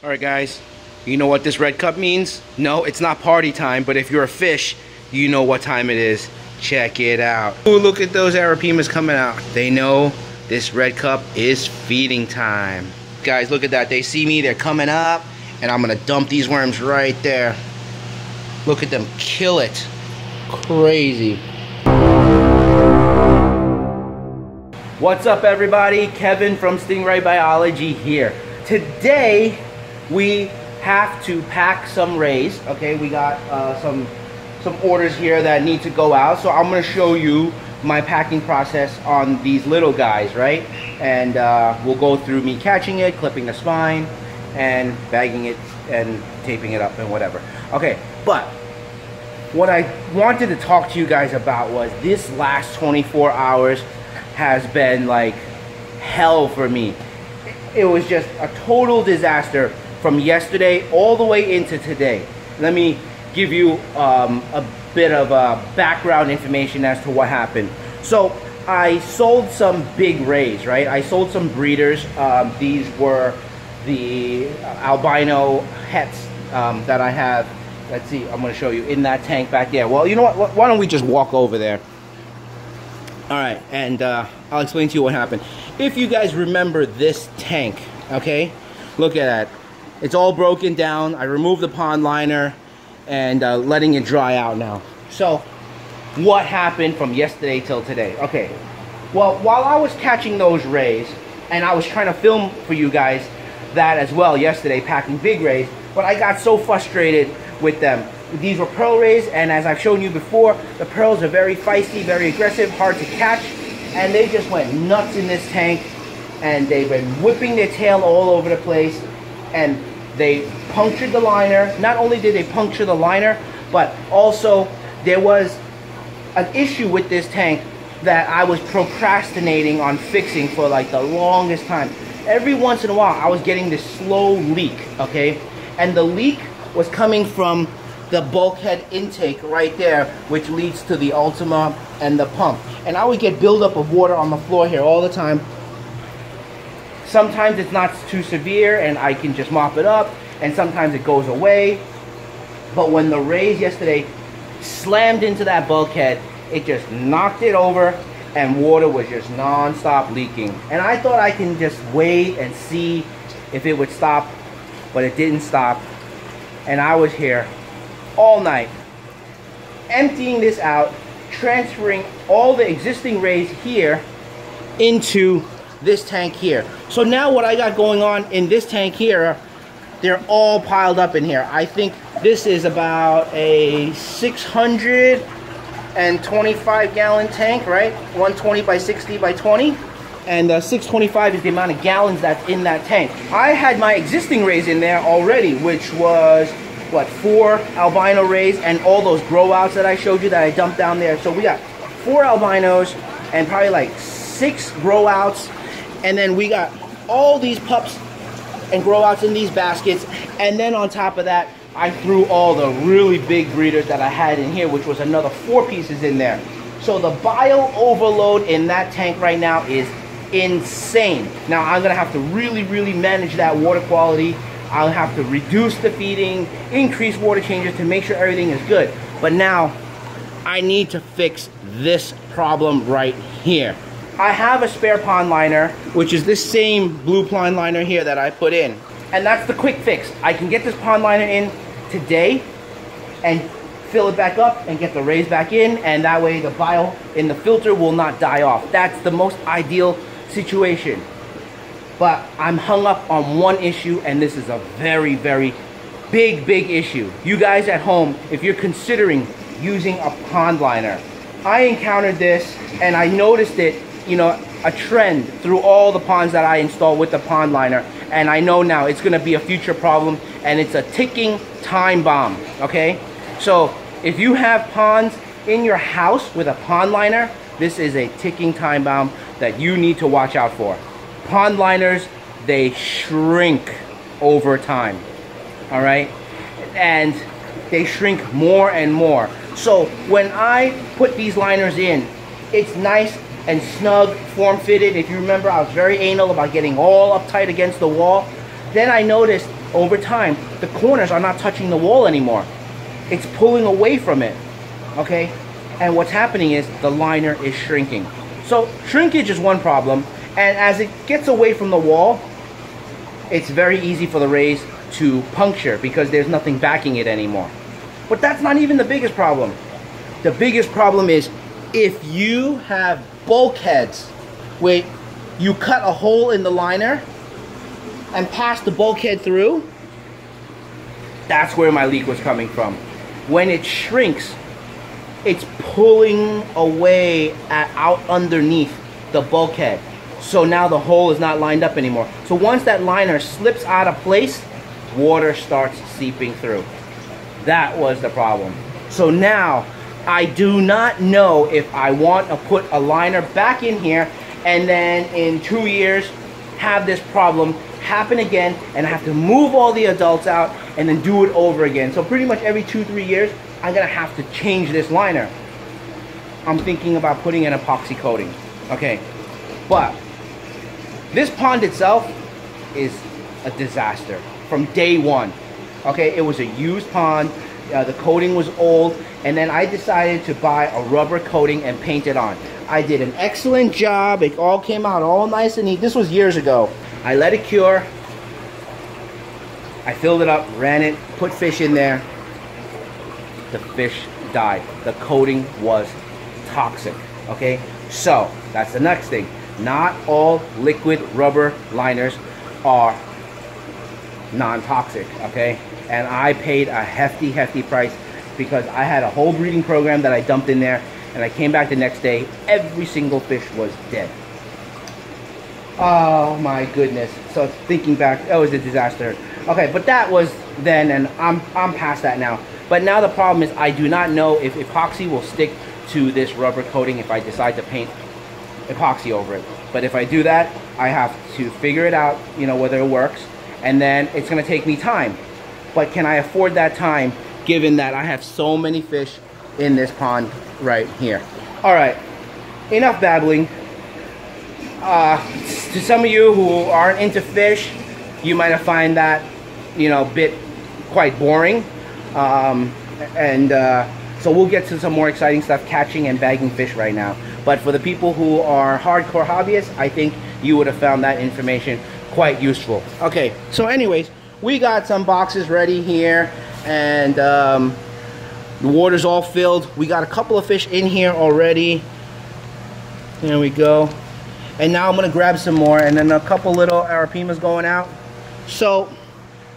Alright guys, you know what this red cup means? No, it's not party time, but if you're a fish, you know what time it is. Check it out. Ooh, look at those arapaimas coming out. They know this red cup is feeding time. Guys, look at that. They see me, they're coming up, and I'm gonna dump these worms right there. Look at them kill it. Crazy. What's up everybody? Kevin from Stingray Biology here. Today, we have to pack some rays. Okay, we got some orders here that need to go out, so I'm going to show you my packing process on these little guys, right? And we'll go through me catching it, clipping the spine, and bagging it and taping it up and whatever. Okay, but what I wanted to talk to you guys about was this last 24 hours has been like hell for me. It was just a total disaster from yesterday all the way into today. Let me give you a bit of background information as to what happened. So I sold some big rays, right? I sold some breeders. These were the albino hets that I have. Let's see, I'm gonna show you in that tank back there. Well, you know what, why don't we just walk over there? All right, and I'll explain to you what happened. If you guys remember this tank, okay? Look at that. It's all broken down. I removed the pond liner and letting it dry out now. So what happened from yesterday till today? Okay, well, while I was catching those rays, and I was trying to film for you guys that as well yesterday, packing big rays, but I got so frustrated with them. These were pearl rays, and as I've shown you before, the pearls are very feisty, very aggressive, hard to catch, and they just went nuts in this tank, and they've been whipping their tail all over the place, and they punctured the liner. Not only did they puncture the liner, but also there was an issue with this tank that I was procrastinating on fixing for like the longest time. Every once in a while, I was getting this slow leak, okay? And the leak was coming from the bulkhead intake right there, which leads to the Ultima and the pump. And I would get buildup of water on the floor here all the time. Sometimes it's not too severe and I can just mop it up, and sometimes it goes away. But when the rays yesterday slammed into that bulkhead, it just knocked it over and water was just non-stop leaking. And I thought I can just wait and see if it would stop, but it didn't stop. And I was here all night emptying this out, transferring all the existing rays here into this tank here. So now what I got going on in this tank here, they're all piled up in here. I think this is about a 625 gallon tank, right? 120 by 60 by 20. And 625 is the amount of gallons that's in that tank. I had my existing rays in there already, which was what, 4 albino rays and all those grow outs that I showed you that I dumped down there. So we got 4 albinos and probably like 6 grow outs. And then we got all these pups and grow outs in these baskets. And then on top of that, I threw all the really big breeders that I had in here, which was another 4 pieces in there. So the bio overload in that tank right now is insane. Now I'm gonna have to really manage that water quality. I'll have to reduce the feeding, increase water changes to make sure everything is good. But now I need to fix this problem right here. I have a spare pond liner, which is this same blue pond liner here that I put in. And that's the quick fix. I can get this pond liner in today and fill it back up and get the rays back in, and that way the bile in the filter will not die off. That's the most ideal situation. But I'm hung up on one issue, and this is a very big issue. You guys at home, if you're considering using a pond liner, I encountered this and I noticed it, you know, a trend through all the ponds that I install with the pond liner, and I know now it's gonna be a future problem, and it's a ticking time bomb, okay? So if you have ponds in your house with a pond liner, this is a ticking time bomb that you need to watch out for. Pond liners, they shrink over time, all right? And they shrink more and more. So when I put these liners in, it's nice and snug, form-fitted. If you remember, I was very anal about getting all uptight against the wall. Then I noticed over time, the corners are not touching the wall anymore. It's pulling away from it, okay? And what's happening is the liner is shrinking. So shrinkage is one problem, and as it gets away from the wall, it's very easy for the rays to puncture because there's nothing backing it anymore. But that's not even the biggest problem. The biggest problem is if you have bulkheads where you cut a hole in the liner and pass the bulkhead through, that's where my leak was coming from. When it shrinks, it's pulling away out underneath the bulkhead. So now the hole is not lined up anymore. So once that liner slips out of place, water starts seeping through. That was the problem. So now I do not know if I want to put a liner back in here and then in 2 years have this problem happen again and I have to move all the adults out and then do it over again. So pretty much every 2-3 years I'm gonna have to change this liner. I'm thinking about putting an epoxy coating, okay? But this pond itself is a disaster from day one, okay? It was a used pond, the coating was old, and then I decided to buy a rubber coating and paint it on. I did an excellent job. It all came out all nice and neat. This was years ago. I let it cure. I filled it up, ran it, put fish in there. The fish died. The coating was toxic, okay? So that's the next thing. Not all liquid rubber liners are non-toxic, okay? And I paid a hefty, hefty price because I had a whole breeding program that I dumped in there, and I came back the next day, every single fish was dead. Oh my goodness. So thinking back, that was a disaster. Okay, but that was then, and I'm past that now. But now the problem is I do not know if epoxy will stick to this rubber coating if I decide to paint epoxy over it. But if I do that, I have to figure it out, you know, whether it works. And then it's gonna take me time. But can I afford that time given that I have so many fish in this pond right here? All right, enough babbling. To some of you who aren't into fish, you might find that, you know, bit quite boring. So we'll get to some more exciting stuff, catching and bagging fish right now. But for the people who are hardcore hobbyists, I think you would have found that information quite useful. Okay, so anyways, we got some boxes ready here, and the water's all filled. We got a couple of fish in here already. There we go. And now I'm gonna grab some more, and then a couple little arapaimas going out. So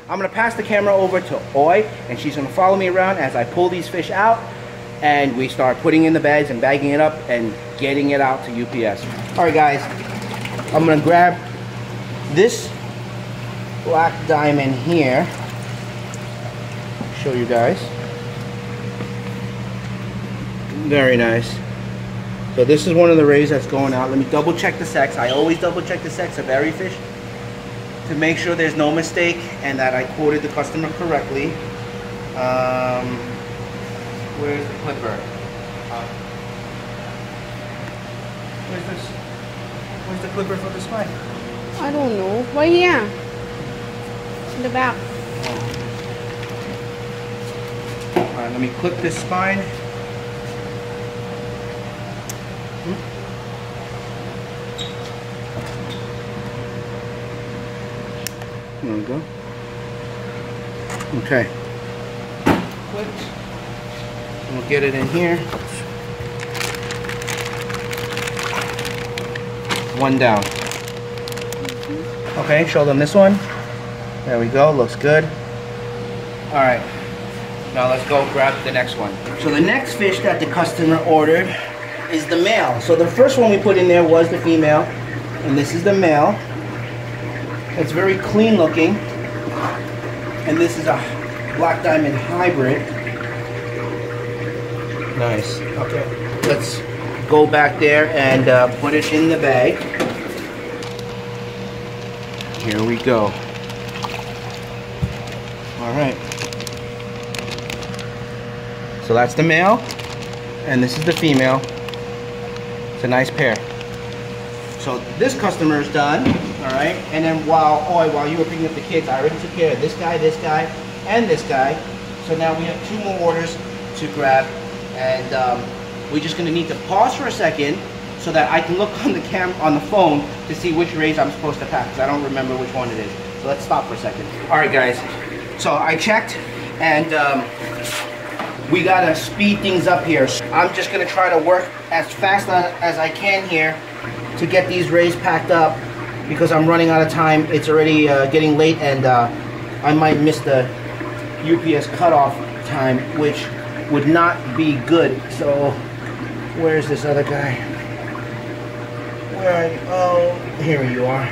I'm gonna pass the camera over to Oi, and she's gonna follow me around as I pull these fish out and we start putting in the bags and bagging it up and getting it out to UPS. All right guys, I'm gonna grab this black diamond here, show you guys. Very nice. So this is one of the rays that's going out. Let me double check the sex. I always double check the sex of every fish to make sure there's no mistake and that I quoted the customer correctly. Where's the clipper? Where's this? Where's the clipper for the spike? I don't know. Well, yeah. It's in the back. All right, let me clip this spine. There we go. Okay. We'll get it in here. One down. Okay, show them this one. There we go, looks good. All right, now let's go grab the next one. So the next fish that the customer ordered is the male. So the first one we put in there was the female, and this is the male. It's very clean looking, and this is a black diamond hybrid. Nice. Okay, let's go back there and put it in the bag. Here we go. All right, so that's the male and this is the female. It's a nice pair. So this customer is done. all right? And then while you were picking up the kids, I already took care of this guy, and this guy. So now we have two more orders to grab, and we're just gonna need to pause for a second so that I can look on the phone to see which rays I'm supposed to pack, because I don't remember which one it is. So let's stop for a second. All right, guys, so I checked, and we gotta speed things up here. I'm just gonna try to work as fast as I can here to get these rays packed up, because I'm running out of time. It's already getting late, and I might miss the UPS cutoff time, which would not be good. So where's this other guy? Where are you? Oh, here you are.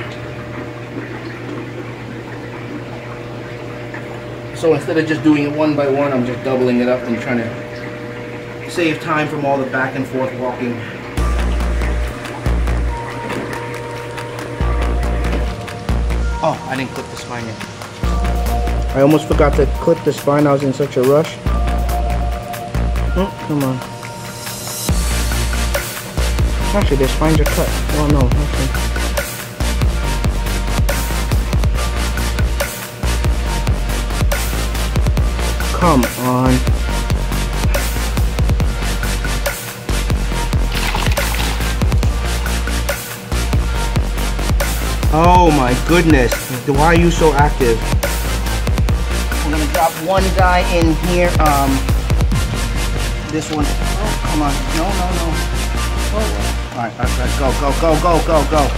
So instead of just doing it one by one, I'm just doubling it up and trying to save time from all the back and forth walking. Oh, I didn't clip the spine yet. I almost forgot to clip the spine. I was in such a rush. Oh, come on. Actually, the spines are cut. Oh no, okay. Come on. Oh my goodness. Why are you so active? I'm gonna drop one guy in here. This one. Oh, come on. No, no, no. Oh. All right. Go, go, go, go, go, go.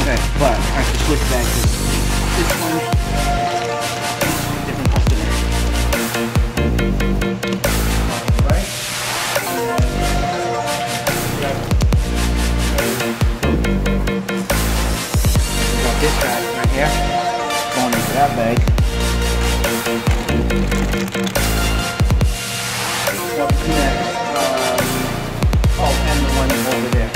Okay, but I have to switch back to this one. Different customer. Right? Got this guy right here. Going into that bag. What's next? And the one over there.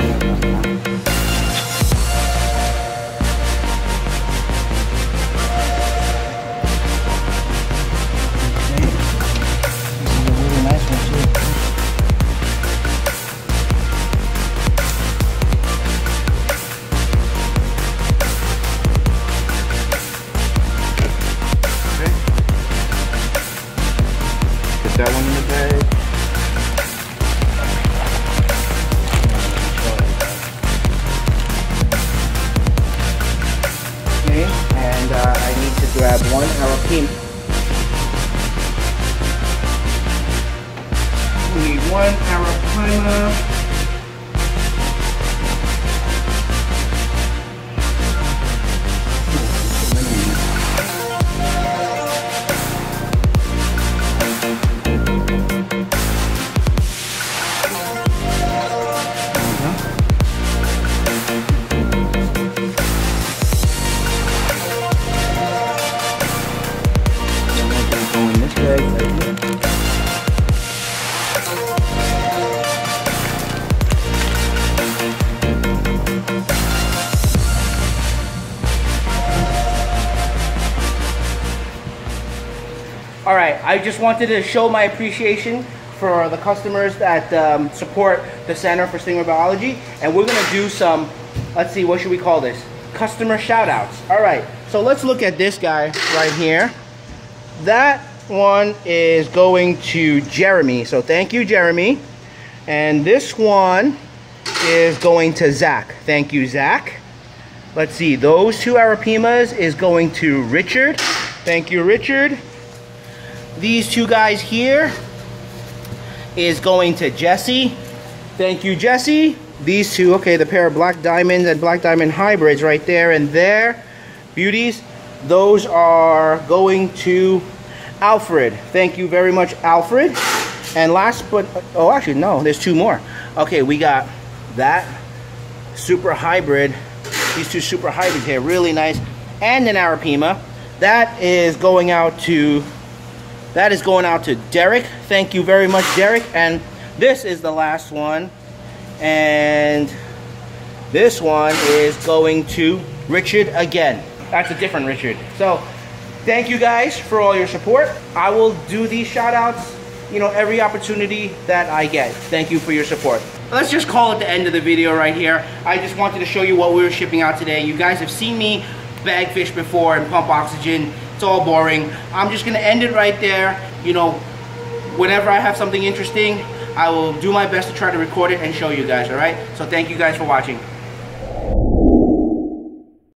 I just wanted to show my appreciation for the customers that support the Center for Stingray Biology, and we're gonna do some, let's see, what should we call this? Customer shout outs. All right, so let's look at this guy right here. That one is going to Jeremy, so thank you, Jeremy. And this one is going to Zach. Thank you, Zach. Let's see, those two arapaimas is going to Richard. Thank you, Richard. These two guys here is going to Jesse. Thank you, Jesse. These two, okay, the pair of black diamonds and black diamond hybrids right there and there. Beauties. Those are going to Alfred. Thank you very much, Alfred. And last but, oh, actually, no, there's two more. Okay, we got that super hybrid. These two super hybrids here, really nice. And an arapaima. That is going out to... that is going out to Derek. Thank you very much, Derek. And this is the last one. And this one is going to Richard again. That's a different Richard. So thank you guys for all your support. I will do these shout outs, you know, every opportunity that I get. Thank you for your support. let's just call it the end of the video right here. I just wanted to show you what we were shipping out today. You guys have seen me bag fish before and pump oxygen. It's all boring. I'm just gonna end it right there. You know, whenever I have something interesting, I will do my best to try to record it and show you guys, all right? So thank you guys for watching.